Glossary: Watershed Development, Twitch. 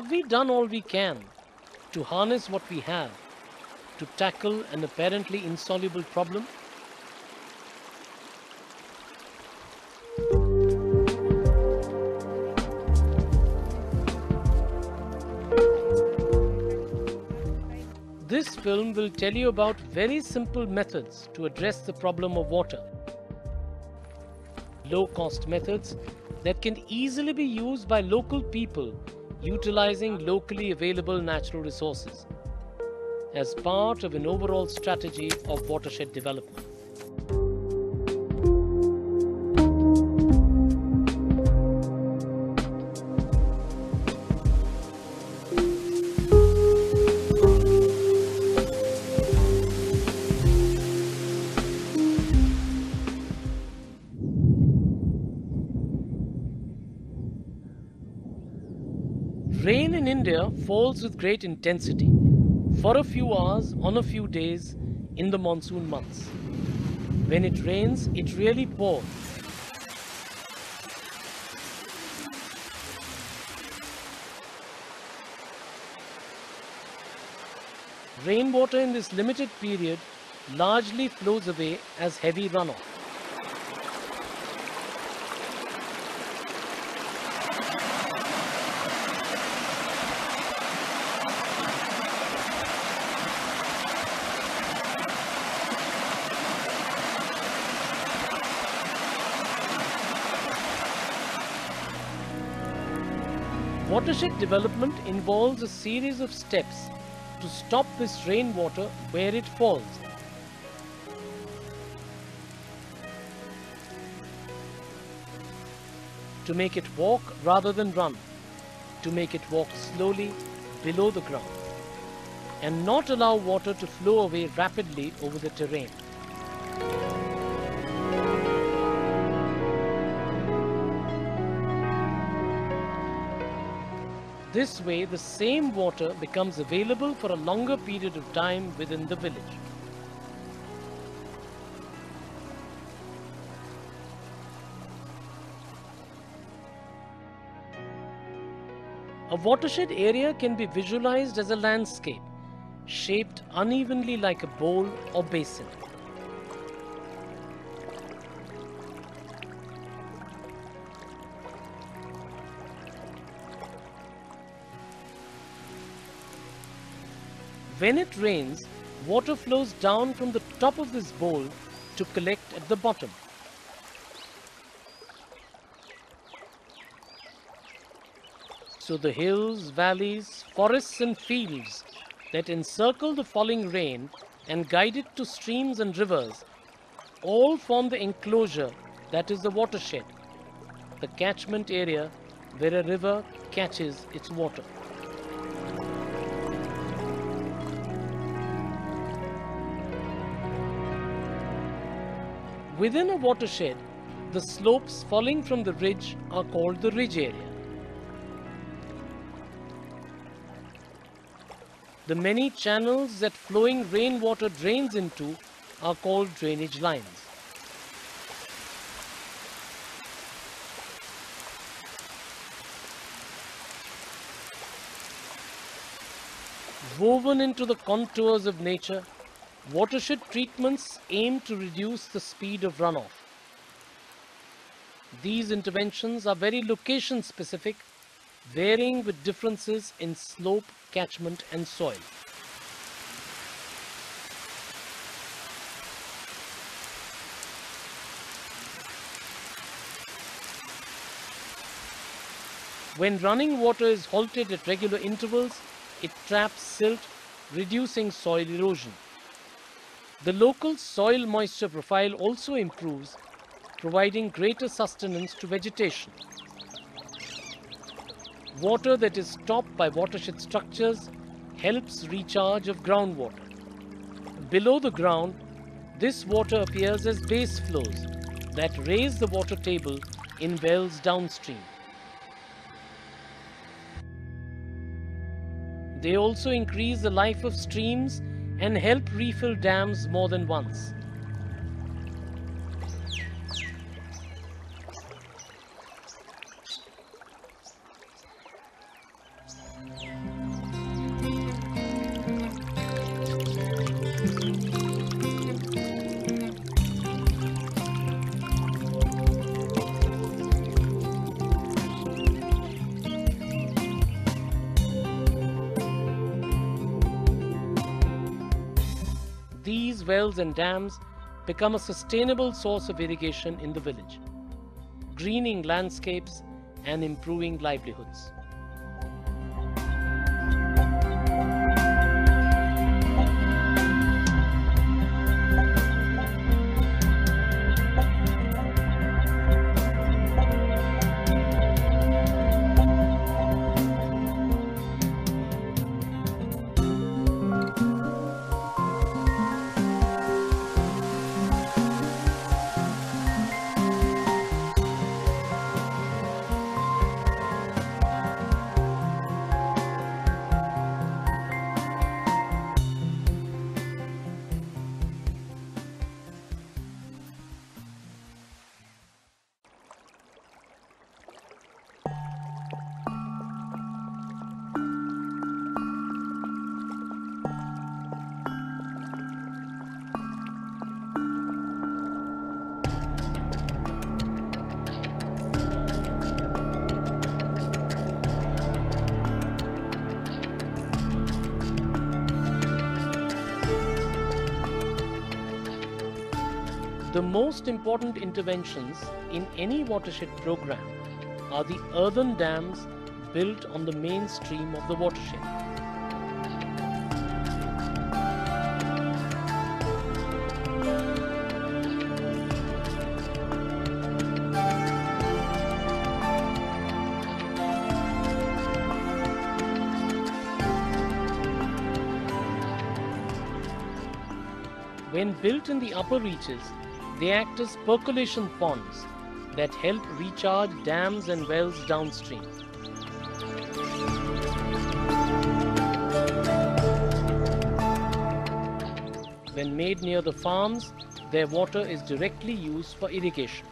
Have we done all we can to harness what we have to tackle an apparently insoluble problem? This film will tell you about very simple methods to address the problem of water. Low-cost methods that can easily be used by local people utilizing locally available natural resources as part of an overall strategy of watershed development. Rain in India falls with great intensity for a few hours on a few days in the monsoon months. When it rains, it really pours. Rainwater in this limited period largely flows away as heavy runoff. Watershed development involves a series of steps to stop this rainwater where it falls. To make it walk rather than run, to make it walk slowly below the ground, and not allow water to flow away rapidly over the terrain. This way, the same water becomes available for a longer period of time within the village. A watershed area can be visualized as a landscape, shaped unevenly like a bowl or basin. When it rains, water flows down from the top of this bowl to collect at the bottom. So the hills, valleys, forests and fields that encircle the falling rain and guide it to streams and rivers all form the enclosure that is the watershed, the catchment area where a river catches its water. Within a watershed, the slopes falling from the ridge are called the ridge area. The many channels that flowing rainwater drains into are called drainage lines. Woven into the contours of nature, watershed treatments aim to reduce the speed of runoff. These interventions are very location specific, varying with differences in slope, catchment and soil. When running water is halted at regular intervals, it traps silt, reducing soil erosion. The local soil moisture profile also improves, providing greater sustenance to vegetation. Water that is stopped by watershed structures helps recharge of groundwater. Below the ground, this water appears as base flows that raise the water table in wells downstream. They also increase the life of streams and help refill dams more than once. wells and dams become a sustainable source of irrigation in the village, greening landscapes and improving livelihoods. The most important interventions in any watershed program are the earthen dams built on the main stream of the watershed. When built in the upper reaches, they act as percolation ponds that help recharge dams and wells downstream. When made near the farms, their water is directly used for irrigation.